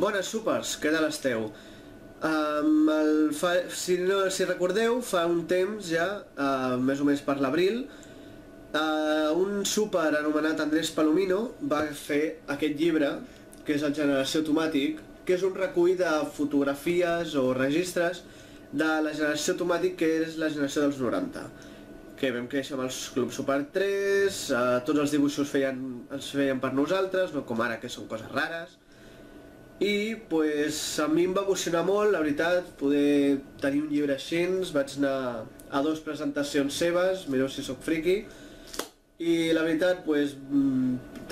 Bones, súpers, què tal esteu? Si recordeu, fa un temps ja, més o més per l'abril, un súper anomenat Andrés Palomino va fer aquest llibre, que és el Generació Automàtic, que és un recull de fotografies o registres de la Generació Automàtic, que és la generació dels 90. Que vam créixer amb els clubs Super 3, tots els dibuixos es feien per nosaltres, no com ara, que són coses rares. I pues, a mi em va emocionar molt, la veritat, poder tenir un llibre així. Vaig anar a dues presentacions seves, mireu si sóc friki, i la veritat, pues,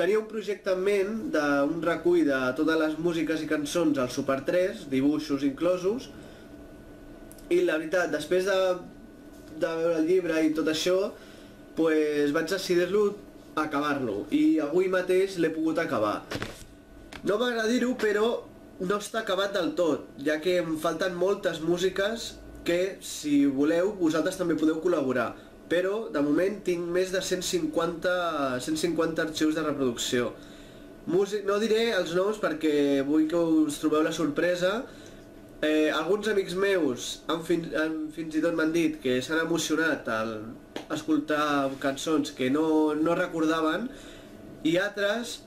tenia un projecte en ment d'un recull de totes les músiques i cançons al Super 3, dibuixos inclosos, i la veritat, després de veure el llibre i tot això, pues, vaig decidir-lo acabar-lo, i avui mateix l'he pogut acabar. No m'agrada dir-ho, però no està acabat del tot, ja que em falten moltes músiques que, si voleu, vosaltres també podeu col·laborar, però de moment tinc més de 150 arxius de reproducció. No diré els noms perquè vull que us trobeu la sorpresa. Alguns amics meus fins i tot m'han dit que s'han emocionat al escoltar cançons que no recordaven, i altres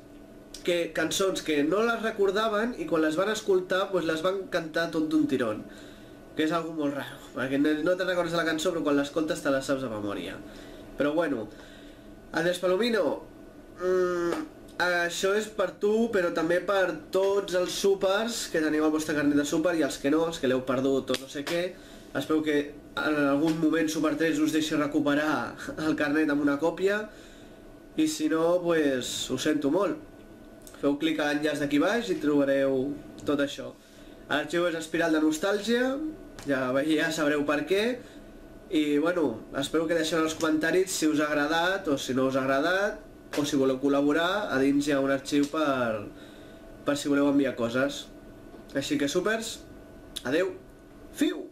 que cançons que no les recordaven i quan les van escoltar les van cantar tot d'un tirón, que és algo molt raro, perquè no te recordes de la cançó però quan l'escoltes te la saps de memòria. Però bueno, Andrés Palomino, això és per tu, però també per tots els súpers que teniu el vostre carnet de súper i els que no, els que l'heu perdut o no sé què. Espero que en algun moment Super 3 us deixi recuperar el carnet amb una còpia, i si no, doncs ho sento molt. Feu clic a l'enllaç d'aquí baix i trobareu tot això. L'arxiu és Espiral de Nostàlgia, ja sabreu per què. I bueno, espero que deixeu en els comentaris si us ha agradat o si no us ha agradat, o si voleu col·laborar, a dins hi ha un arxiu per si voleu enviar coses. Així que, supers, adeu, fiu!